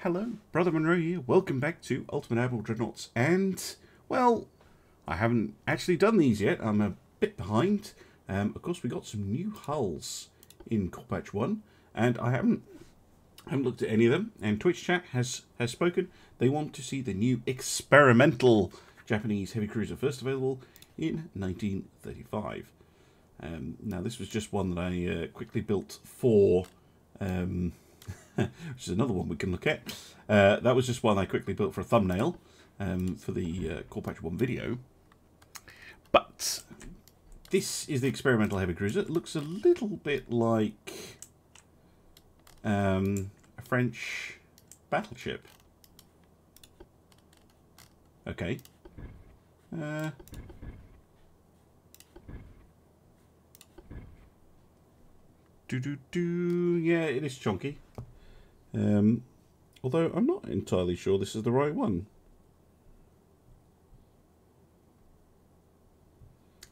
Hello, Brother Monroe here. Welcome back to Ultimate Admiral Dreadnoughts. And, well, I haven't actually done these yet. I'm a bit behind. Of course, we got some new hulls in Core Patch 1. And I haven't looked at any of them. And Twitch chat has spoken. They want to see the new experimental Japanese heavy cruiser first available in 1935. Now, this was just one that I quickly built for... which is another one we can look at. That was just one I quickly built for a thumbnail for the Core Patch 1 video. But this is the experimental heavy cruiser. It looks a little bit like a French battleship. Okay. Yeah, it is chunky. Although I'm not entirely sure this is the right one.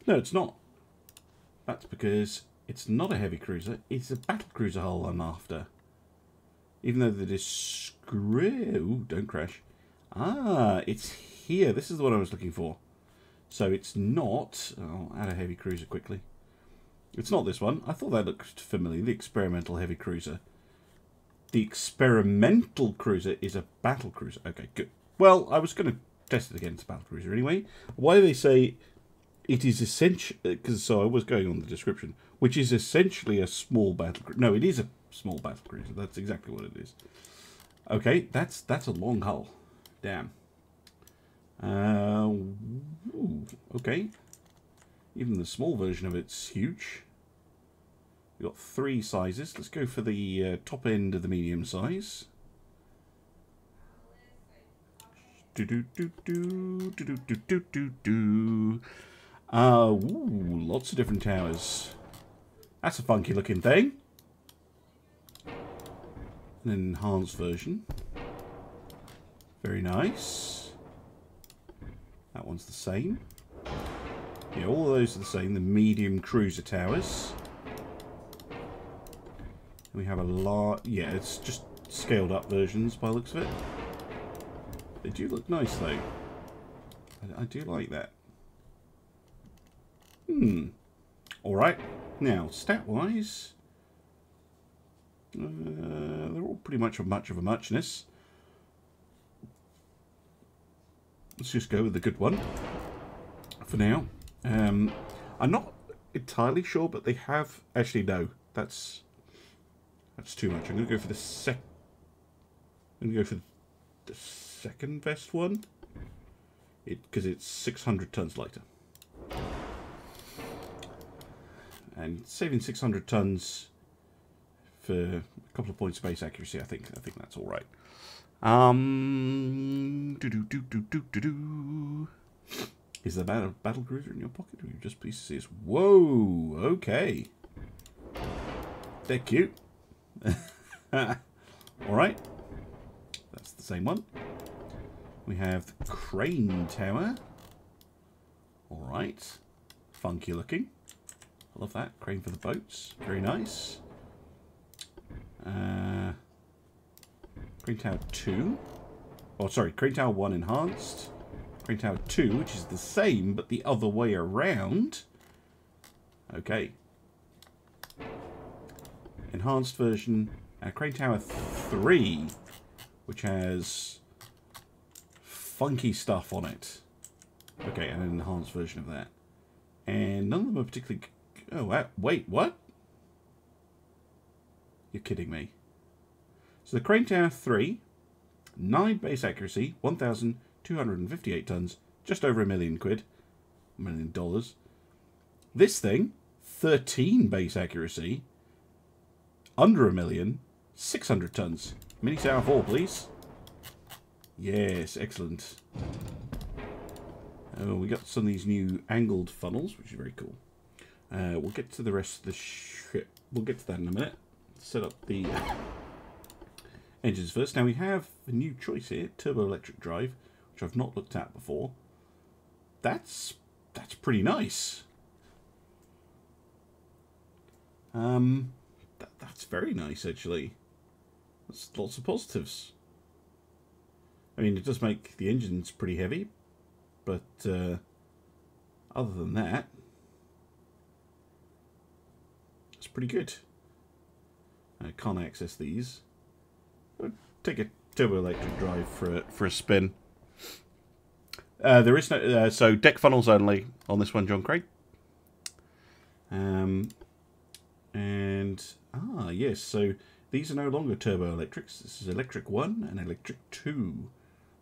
No, it's not. That's because it's not a heavy cruiser. It's a battle cruiser hull I'm after. Even though the Ooh, don't crash. Ah, it's here. This is the one I was looking for. So it's not... I'll add a heavy cruiser quickly. It's not this one. I thought that looked familiar. The experimental heavy cruiser. The experimental cruiser is a battle cruiser. Okay, good. Well, I was going to test it against a battle cruiser anyway. Why they say it is essential... Because so I was going on the description, which is essentially a small battle cruiser. No, it is a small battle cruiser. That's exactly what it is. Okay, that's a long hull. Damn. Ooh, okay. Even the small version of it's huge. We've got three sizes. Let's go for the top end of the medium size. Ooh, lots of different towers. That's a funky looking thing. An enhanced version. Very nice. That one's the same. Yeah, all of those are the same. The medium cruiser towers. We have a large... Yeah, it's just scaled up versions by the looks of it. They do look nice, though. I do like that. Hmm. Alright. Now, stat-wise... they're all pretty much of a muchness. Let's just go with the good one. For now. I'm not entirely sure, but they have... Actually, no. That's too much. I'm going to go for the second best one. Because it's 600 tons lighter. And saving 600 tons for a couple of points of base accuracy, I think that's all right. Is there a battle cruiser in your pocket? Or are you just pleased to see us? Whoa, okay. They're cute. Alright, that's the same one. We have the crane tower. Alright, funky looking. I love that. Crane for the boats. Very nice. Crane tower 2. Oh, sorry, crane tower 1 enhanced. Crane tower 2, which is the same, but the other way around. Okay. Enhanced version, Crane Tower 3, which has funky stuff on it. Okay, and an enhanced version of that. And none of them are particularly... Oh, wait, what? You're kidding me. So the Crane Tower 3, 9 base accuracy, 1,258 tons, just over $1 million quid, $1 million. This thing, 13 base accuracy... Under $1 million, 600 tons. Mini Tower 4, please. Yes, excellent. Oh, we got some of these new angled funnels, which is very cool. We'll get to the rest of the ship. We'll get to that in a minute. Set up the engines first. Now, we have a new choice here, turboelectric drive, which I've not looked at before. That's pretty nice. That's very nice, actually. That's lots of positives. I mean, it does make the engines pretty heavy, but other than that, it's pretty good. I can't access these. I'll take a turbo electric drive for a spin. There is no so deck funnels only on this one, John Craig. And yes, so these are no longer turbo electrics. This is electric 1 and electric 2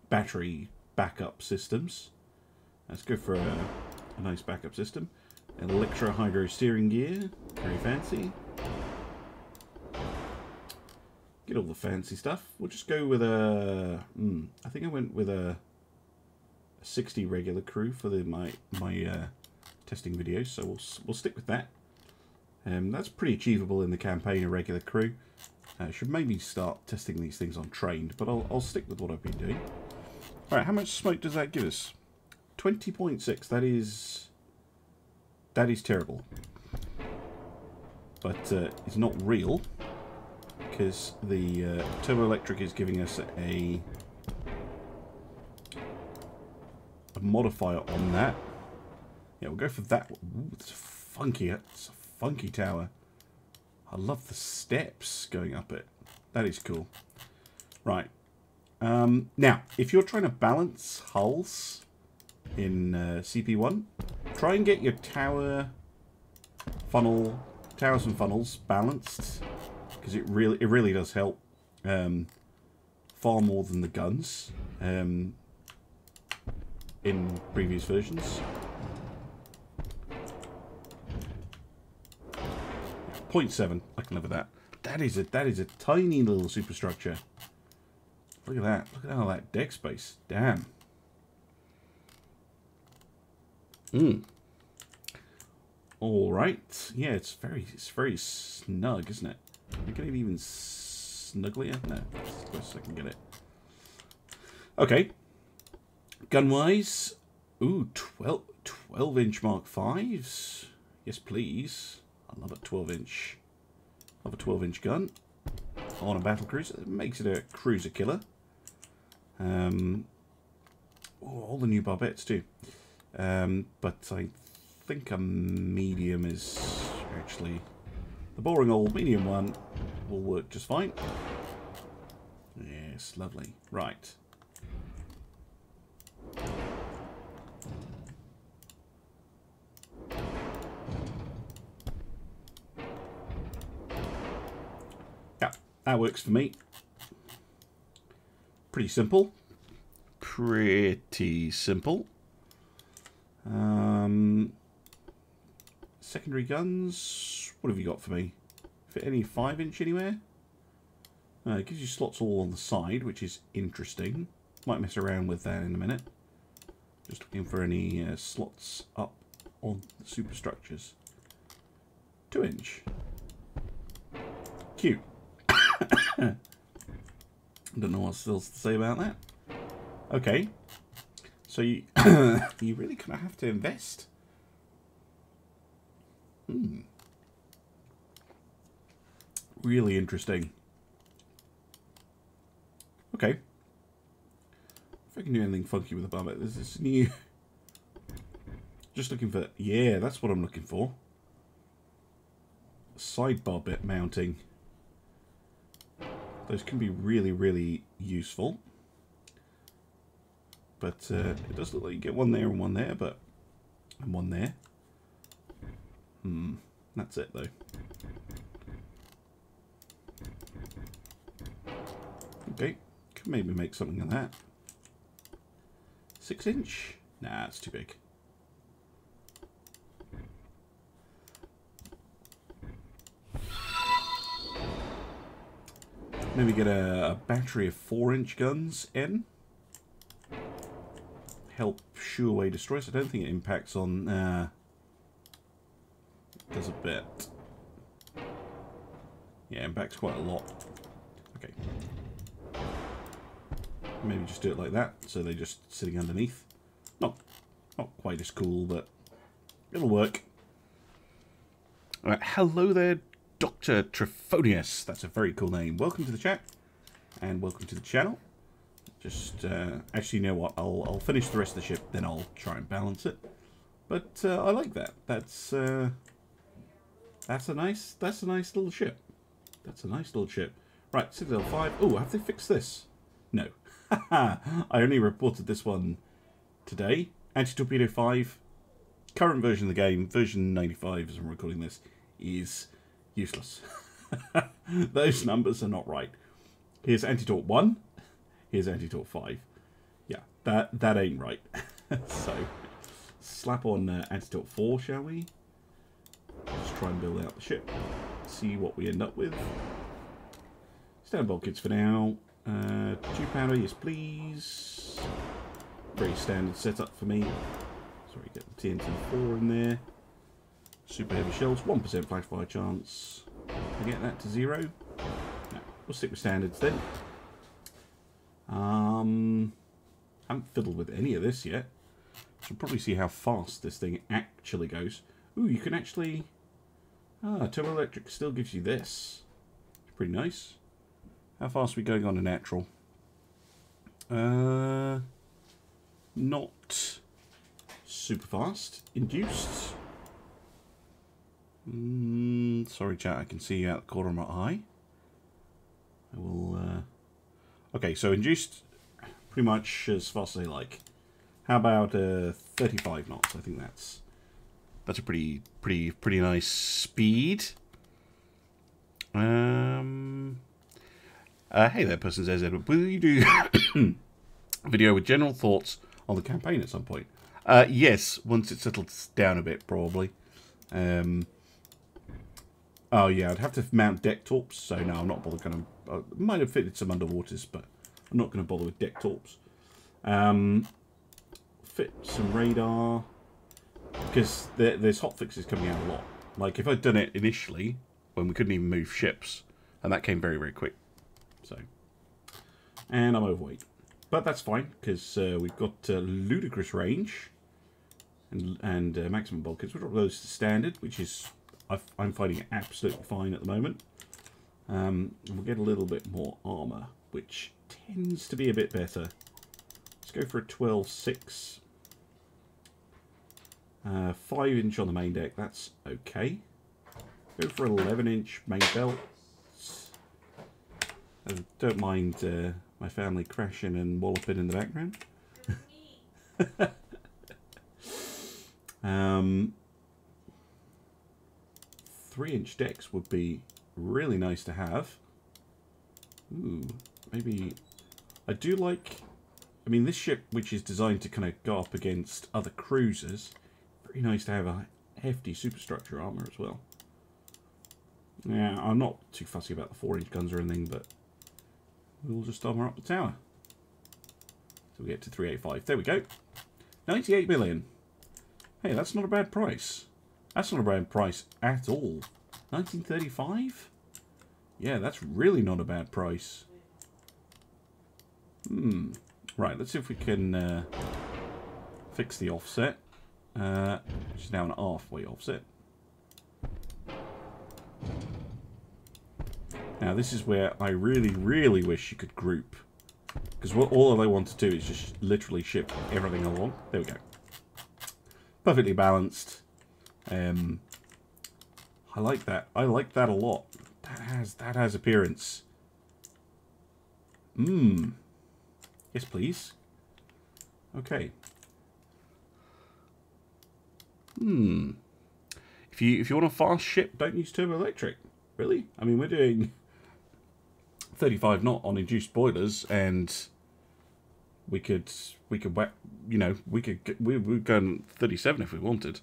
battery backup systems. That's good for a nice backup system. Electro hydro steering gear, very fancy. Get all the fancy stuff. We'll just go with a. I think I went with a 60 regular crew for my testing videos, so we'll stick with that. That's pretty achievable in the campaign, a regular crew. I should maybe start testing these things on trained, but I'll stick with what I've been doing. All right, how much smoke does that give us? 20.6. That is terrible, but it's not real, because the turboelectric is giving us a modifier on that. Yeah, we'll go for that. Ooh, it's funky. It's a funky tower. I love the steps going up it. That is cool. Right. Now, if you're trying to balance hulls in CP1, try and get your towers and funnels balanced, because it really does help far more than the guns in previous versions. 0.7, I can live with that. That is a tiny little superstructure. Look at that. Look at all that deck space. Damn. All right. Yeah, it's very snug, isn't it? I can even snugglier. No, that's the closest I can get it. Okay. Gun-wise, ooh, 12-inch Mark 5s. Yes, please. I love a 12-inch. Love a 12-inch gun on a battle cruiser. It makes it a cruiser killer. All the new barbettes too. But I think a medium is actually... The boring old medium one will work just fine. Yes, lovely. Right. Yeah, that works for me. Pretty simple. Pretty simple. Secondary guns. What have you got for me? Fit any 5-inch anywhere? It gives you slots all on the side, which is interesting. Might mess around with that in a minute. Just looking for any slots up on the superstructures. 2-inch. Cute. Don't know what else to say about that. Okay. So you, you really kind of have to invest. Really interesting. Okay. If I can do anything funky with a barbette, there's this new... Just looking for... Yeah, that's what I'm looking for. Side barbette mounting. Those can be really, really useful. But it does look like you get one there and one there, but... And one there. That's it, though. Okay, could maybe make something of that. 6-inch? Nah, it's too big. Maybe get a battery of 4-inch guns in. Help shoo away destroyers. I don't think it impacts on... Does a bit. Yeah, impacts quite a lot. Okay. Maybe just do it like that, so they're just sitting underneath. Not quite as cool, but it'll work. Alright, hello there, Doctor Trifonius. That's a very cool name. Welcome to the chat, and welcome to the channel. Just, actually, you know what? I'll finish the rest of the ship, then I'll try and balance it. But I like that. That's a nice little ship. That's a nice little ship. Right, 6L5. Oh, have they fixed this? No. I only reported this one today. Anti-torpedo 5. Current version of the game, version 95 as I'm recording this, is useless. Those numbers are not right. Here's anti-torp 1. Here's anti-torp 5. Yeah, that ain't right. So, slap on anti-torp 4, shall we? Just try and build out the ship. See what we end up with. Standard bulkheads for now. 2 pounder, yes please. Very standard setup for me. Sorry, get the TNT4 in there. Super heavy shells, 1% flash fire chance. Can I get that to 0? No, we'll stick with standards then. Haven't fiddled with any of this yet. Should probably see how fast this thing actually goes. Ooh, you can actually... Ah, turboelectric still gives you this. It's pretty nice. How fast are we going on a natural? Not super fast. Induced. Sorry, chat. I can see you out the corner of my eye. I will... Okay, so induced pretty much as fast as they like. How about 35 knots? I think that's a pretty nice speed. Hey there, person says Edward. Will you do a video with general thoughts on the campaign at some point? Yes, once it settles down a bit, probably. Oh yeah, I'd have to mount deck torps, so no, I'm not bothered. I might have fitted some underwaters, but I'm not going to bother with deck torps. Fit some radar. Because there's hotfixes coming out a lot. Like, if I'd done it initially, when we couldn't even move ships, and that came very, very quick. So, and I'm overweight. But that's fine, because we've got ludicrous range and maximum bulkheads. We'll drop those to standard, which is, I'm finding it absolutely fine at the moment. We'll get a little bit more armor, which tends to be a bit better. Let's go for a 12-6. 5-inch on the main deck, that's okay. Go for 11-inch main belt. I don't mind my family crashing and walloping in the background. Three-inch decks would be really nice to have. Ooh, maybe... I do like... I mean, this ship, which is designed to kind of go up against other cruisers... Pretty nice to have a hefty superstructure armor as well. Yeah, I'm not too fussy about the 4-inch guns or anything, but we'll just armor up the tower. So we get to 385. There we go. 98 million. Hey, that's not a bad price. That's not a bad price at all. 1935? Yeah, that's really not a bad price. Right, let's see if we can fix the offset. Which is now an halfway offset. Now this is where I really, really wish you could group. Because all I want to do is just literally ship everything along. There we go. Perfectly balanced. I like that. I like that a lot. That has appearance. Yes, please. Okay. If you want a fast ship, don't use turboelectric. Really? I mean, we're doing 35 knot on induced boilers, and we could you know, we would go 37 if we wanted.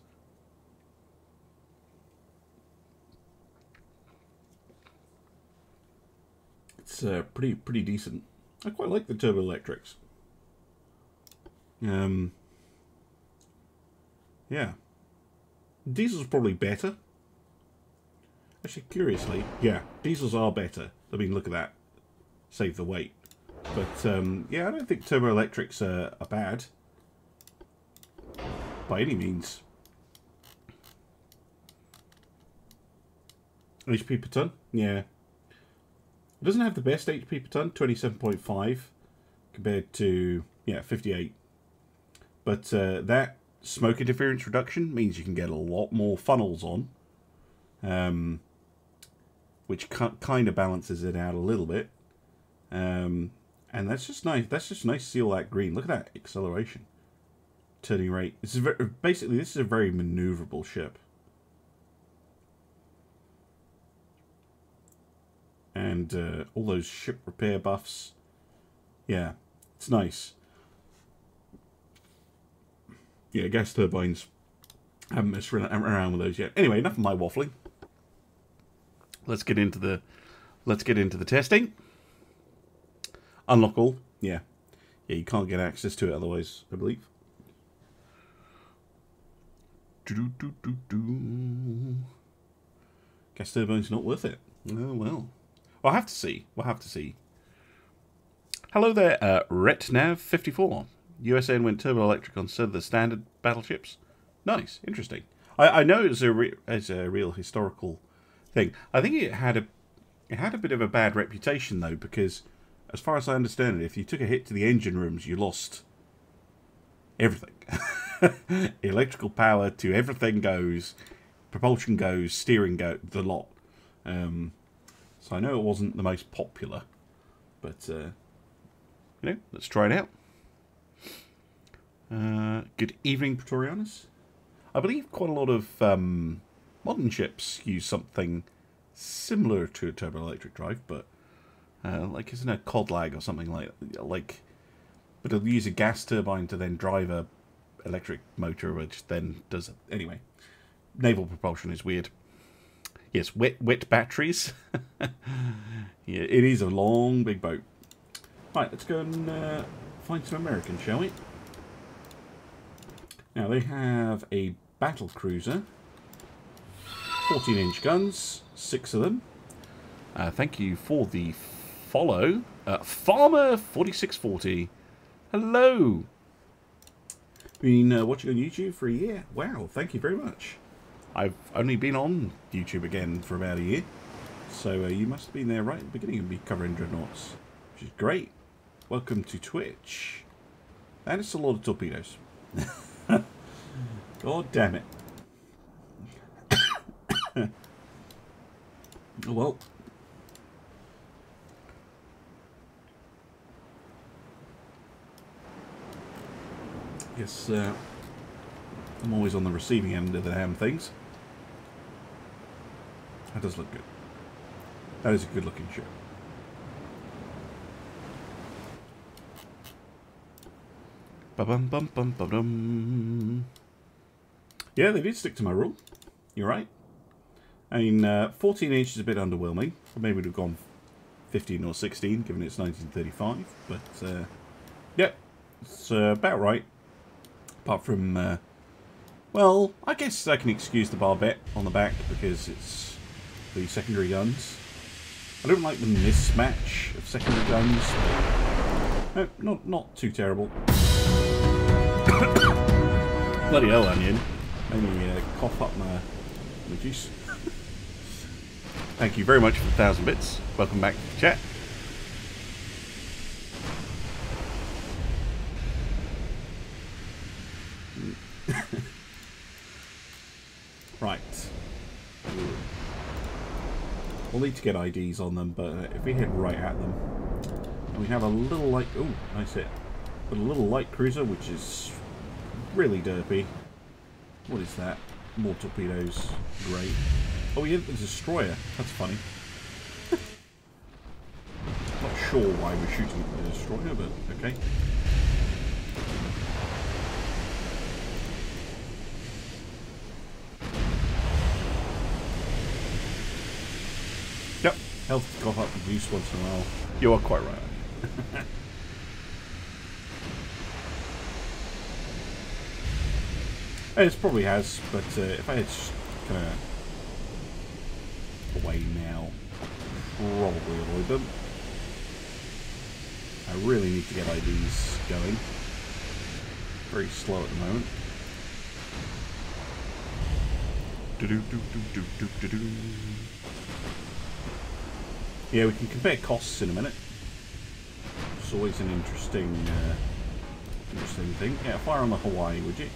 It's pretty decent. I quite like the turboelectrics. Yeah. Diesel's probably better. Actually, curiously, yeah, diesels are better. I mean, look at that. Save the weight. But, yeah, I don't think turboelectrics are bad. By any means. HP per ton? Yeah. It doesn't have the best HP per ton, 27.5. compared to, yeah, 58. But that smoke interference reduction means you can get a lot more funnels on, which kind of balances it out a little bit. And that's just nice. That's just nice to see all that green. Look at that acceleration. Turning rate. This is very, basically, this is a very maneuverable ship. And all those ship repair buffs. Yeah, it's nice. Yeah, gas turbines. I haven't messed around with those yet. Anyway, enough of my waffling. Let's get into the testing. Unlock all. Yeah. Yeah, you can't get access to it otherwise, I believe. Gas turbine's not worth it. Oh well. We'll have to see. We'll have to see. Hello there, RetNav54. USN went turboelectric on some of the standard battleships. Nice, interesting. I know it's a real historical thing. I think it had a bit of a bad reputation though, because as far as I understand it, if you took a hit to the engine rooms, you lost everything. Electrical power to everything goes, propulsion goes, steering goes, the lot. So I know it wasn't the most popular, but you know, let's try it out. Good evening, Praetorianus. I believe quite a lot of modern ships use something similar to a turboelectric drive, but like isn't a cod lag or something like, but it'll use a gas turbine to then drive a electric motor, which then does it. Anyway, naval propulsion is weird. Yes, wet batteries. Yeah, it is a long, big boat. Right, let's go and find some Americans, shall we? Now, they have a battle cruiser. 14-inch guns, 6 of them. Thank you for the follow. Farmer 4640. Hello. Been watching on YouTube for a year. Wow, thank you very much. I've only been on YouTube again for about a year, so you must have been there right at the beginning and be covering Dreadnoughts, which is great. Welcome to Twitch. And it's a lot of torpedoes. God damn it. Oh well. Yes, I'm always on the receiving end of the damn things. That does look good. That is a good looking ship. Ba-bum-bum-bum-bum-bum. Yeah, they did stick to my rule. You're right. I mean, 14 inches is a bit underwhelming. Maybe we'd have gone 15 or 16, given it's 1935. But, yeah, it's about right. Apart from, well, I guess I can excuse the barbette on the back because it's the secondary guns. I don't like the mismatch of secondary guns. No, not too terrible. Bloody hell, Onion. Let me cough up my juice. Thank you very much for the 1,000 bits. Welcome back to the chat. Right. We'll need to get IDs on them, but if we head right at them, and we have a little light. Oh, nice hit. A little light cruiser, which is really derpy. What is that? More torpedoes. Great. Oh, we hit the destroyer. That's funny. Not sure why we're shooting at the destroyer, but okay. Yep, health got up the juice once in a while. You are quite right. It probably has, but if I had kind of away now, probably avoid them. I really need to get IDs going. Very slow at the moment. Yeah, we can compare costs in a minute. It's always an interesting thing. Yeah, fire on the Hawaii, would you?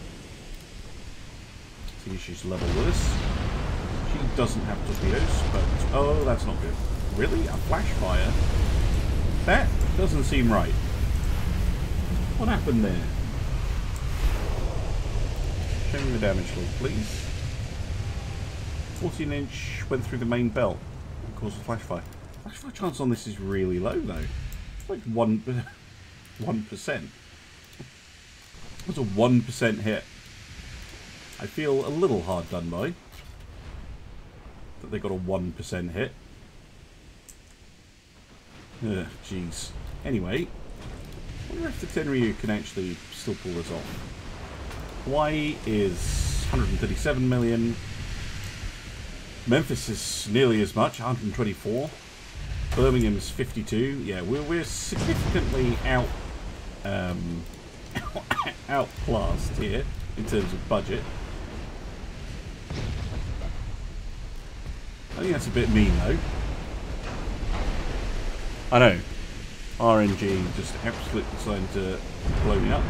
See, she's level with us. She doesn't have torpedoes, but... Oh, that's not good. Really? A flash fire? That doesn't seem right. What happened there? Show me the damage log, please. 14-inch went through the main belt and caused a flash fire. Flash fire chance on this is really low, though. It's like 1%. That's a 1% hit. I feel a little hard done by that they got a 1% hit. Ugh, jeez. Anyway, I wonder if the Tenryu can actually still pull this off. Hawaii is 137 million. Memphis is nearly as much, 124. Birmingham is 52. Yeah, we're significantly out outclassed here in terms of budget. I think that's a bit mean, though. I know. RNG just absolutely decided to blow me up.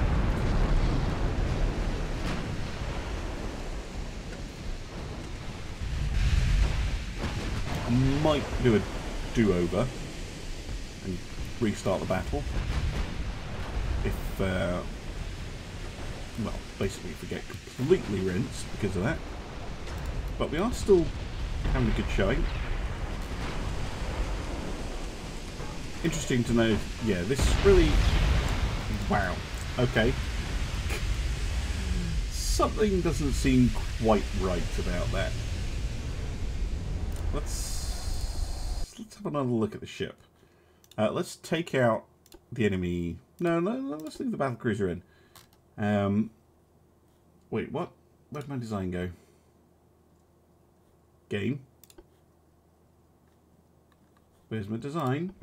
I might do a do-over and restart the battle. If, well, basically if we get completely rinsed because of that. But we are still having a good showing. Interesting to know, yeah, this is really... Wow. Okay. Something doesn't seem quite right about that. Let's have another look at the ship. Let's take out the enemy... No, let's leave the battlecruiser in. Wait, what? Where'd my design go? Game. Where's my design?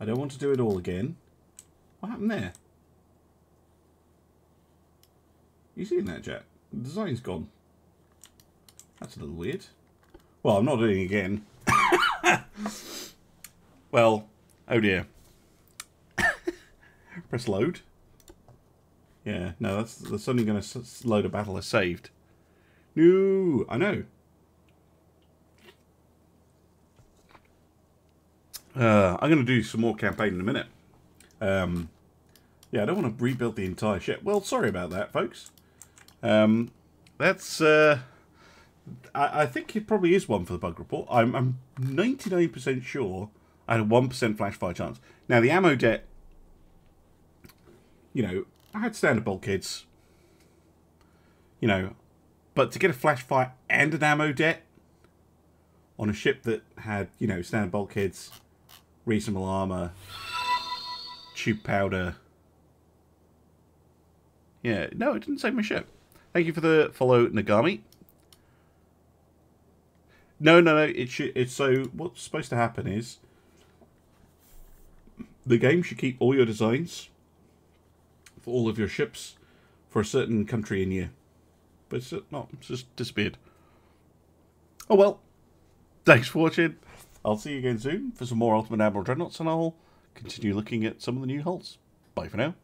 I don't want to do it all again. What happened there? You seen that, chat? The design's gone. That's a little weird. Well, I'm not doing it again. Well, oh dear. Press load. Yeah, no, that's only going to load a battle I saved. No, I know. I'm going to do some more campaign in a minute. Yeah, I don't want to rebuild the entire ship. Well, sorry about that, folks. That's... I think it probably is one for the bug report. I'm 99% sure I had a 1% flash fire chance. Now, the ammo debt... You know, I had standard bulkheads. You know, but to get a flash fire and an ammo debt on a ship that had, you know, standard bulkheads... Reasonable armor, tube powder. Yeah, no, it didn't save my ship. Thank you for the follow, Nagami. No, it's so what's supposed to happen is the game should keep all your designs for all of your ships for a certain country in year. But it's not, it's just disappeared. Oh well, thanks for watching. I'll see you again soon for some more Ultimate Admiral Dreadnoughts, and I'll continue looking at some of the new hulls. Bye for now.